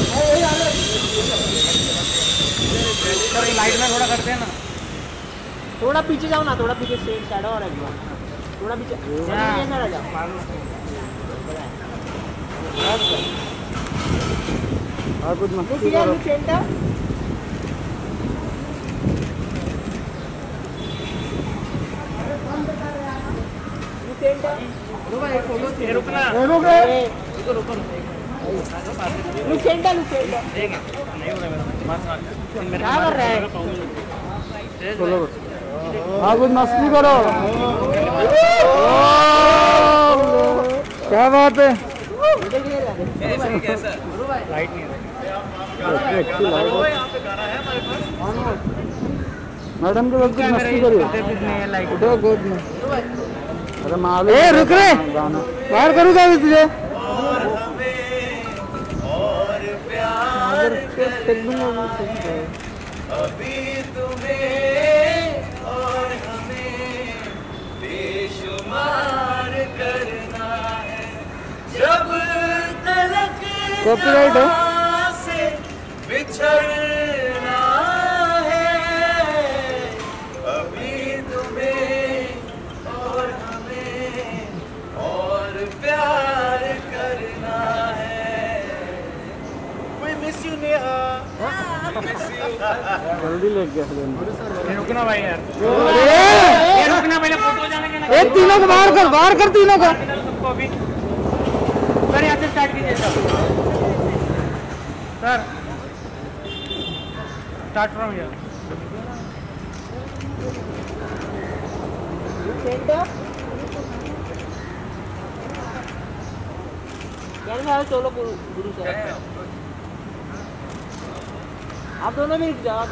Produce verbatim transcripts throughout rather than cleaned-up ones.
Light में थोड़ा करते हैं ना, थोड़ा पीछे जाओ ना, थोड़ा पीछे सेट साइड और एक बार थोड़ा पीछे ना जाओ और कुछ मस्ती करो। रुकना लुकेंटा लुकेंटा नहीं हो रहा मेरा, क्या कर रहा है? चलो हाँ कुछ मस्ती करो। क्या बात है, लाइट नहीं मैडम के बाद कुछ मस्ती करिए गोद में। अरे मालूम है रुक रहे बाहर करूँगा भी तुझे अभी तुम्हें और हमें बेशुमार करना है जब तलक कॉपीराइट से बिछड़ना है अभी तुम्हें और हमें और प्यार करना है। We miss you नेहा, जल्दी ले गया भाई। रुकना भाई यार, ये रुकना पहले फोटो जाने के ना। एक तीनों को बाहर कर, बाहर कर तीनों को। सबको अभी सर यहाँ से स्टार्ट कीजिए सर, स्टार्ट फ्रॉम हियर। चलो गुरु गुरु सर आप दोनों भी जाओ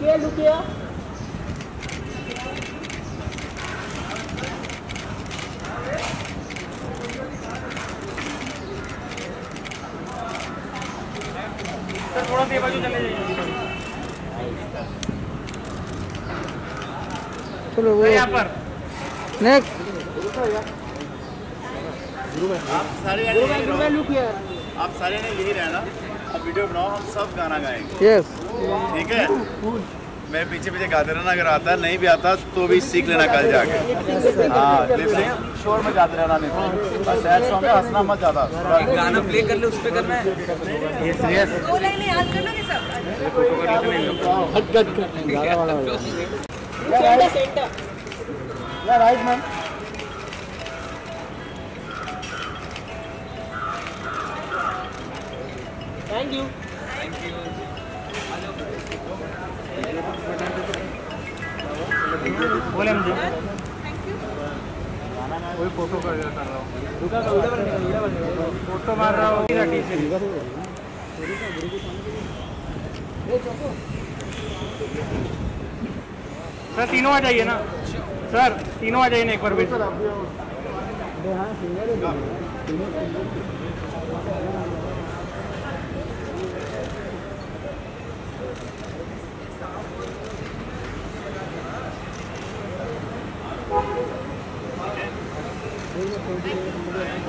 क्या लुकिया लुकिया थोड़ा सी बाजू चले जाइए। चलो वो यहाँ पर नेक्स्ट आप सारे आप सारे ने यही रहना, अब वीडियो बनाओ हम सब गाना गाएंगे। yes. ठीक है, मैं पीछे पीछे गाते रहना, अगर आता नहीं भी आता तो भी सीख लेना कल जाके। हाँ शोर में गाते रहना, नहीं तो सैड सॉन्ग में हंसना मत ज्यादा। गाना प्ले कर ले उस पे करना है। Right ma'am thank you thank you. बोले मुझे थैंक यू। कोई फोटो कर रहा हूँ, फोटो मार रहा हूँ। सर तीनों आ जाइए ना, सर तीनों आ जाइए ना एक बार फिर।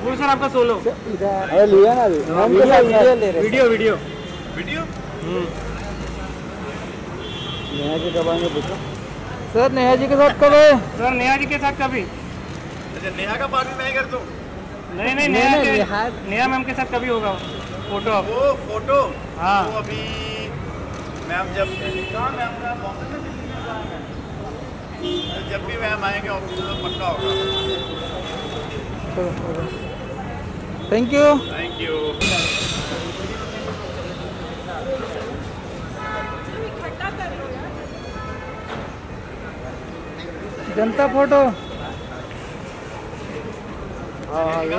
गुरु सर आपका सोलो अरे लिया ना video video video Neha ji कब आएंगे पूछो। सर नेहा जी के साथ कब है? सर नेहा जी के साथ कभी। अच्छा नेहा का पार्ट मैं कर दूं? नहीं नहीं नेहा नेहा मैम के साथ कभी होगा फोटो। वो फोटो हाँ अभी मैम जब मैम का जब भी मैम आएंगे ऑफिस तो पक्का होगा। Thank you thank you. जनता फोटो हाँ ये ये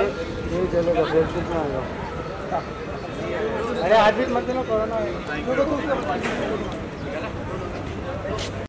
चलेगा फेसबुक में आएगा। अरे आज भी मत देना कोरोना है।